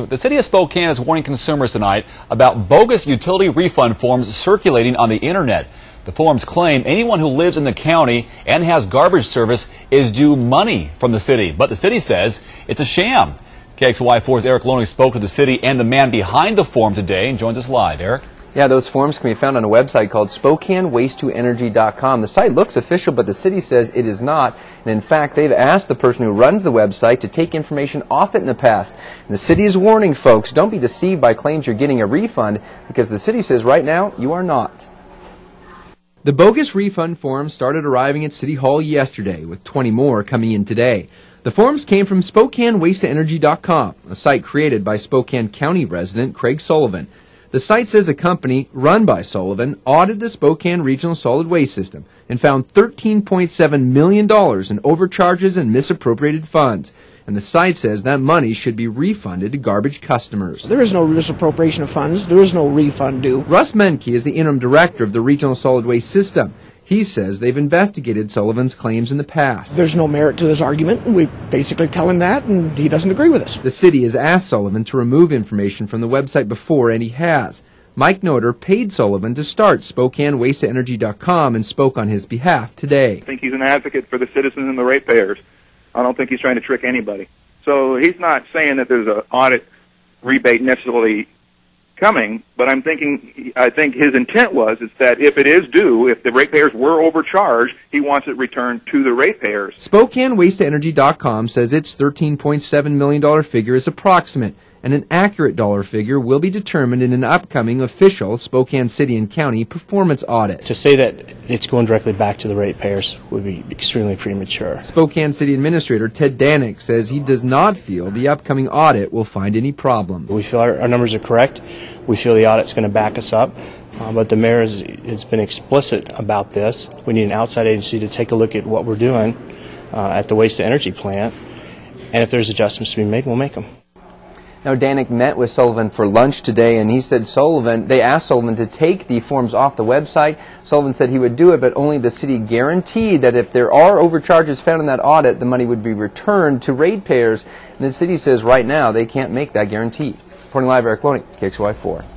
The City of Spokane is warning consumers tonight about bogus utility refund forms circulating on the internet. The forms claim anyone who lives in the county and has garbage service is due money from the city, but the city says it's a sham. KXLY4's Eric Loney spoke to the city and the man behind the form today and joins us live. Eric? Yeah, those forms can be found on a website called SpokaneWasteToEnergy.com. The site looks official, but the city says it is not. And in fact, they've asked the person who runs the website to take information off it in the past. And the city is warning folks, don't be deceived by claims you're getting a refund, because the city says right now you are not. The bogus refund forms started arriving at City Hall yesterday, with 20 more coming in today. The forms came from SpokaneWasteToEnergy.com, a site created by Spokane County resident Craig Sullivan. The site says a company run by Sullivan audited the Spokane Regional Solid Waste System and found $13.7 million in overcharges and misappropriated funds. And the site says that money should be refunded to garbage customers. There is no misappropriation of funds. There is no refund due. Russ Menke is the interim director of the Regional Solid Waste System. He says they've investigated Sullivan's claims in the past. There's no merit to this argument, and we basically tell him that, and he doesn't agree with us. The city has asked Sullivan to remove information from the website before, and he has. Mike Noter paid Sullivan to start SpokaneWasteToEnergy.com and spoke on his behalf today. I think he's an advocate for the citizens and the ratepayers. I don't think he's trying to trick anybody. So he's not saying that there's an audit rebate necessarily coming, but I think his intent is that if it is due, if the ratepayers were overcharged, he wants it returned to the ratepayers. SpokaneWasteToEnergy.com says its $13.7 million figure is approximate, and an accurate dollar figure will be determined in an upcoming official Spokane City and County performance audit. To say that it's going directly back to the ratepayers would be extremely premature. Spokane City Administrator Ted Danik says he does not feel the upcoming audit will find any problems. We feel our numbers are correct. We feel the audit's going to back us up. But the mayor has been explicit about this. We need an outside agency to take a look at what we're doing at the waste-to-energy plant. And if there's adjustments to be made, we'll make them. Now, Danik met with Sullivan for lunch today, and he said they asked Sullivan to take the forms off the website. Sullivan said he would do it, but only the city guaranteed that if there are overcharges found in that audit, the money would be returned to ratepayers. And the city says right now they can't make that guarantee. Reporting live, Eric Loney, KXLY4.